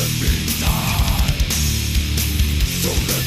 let me die. Don't let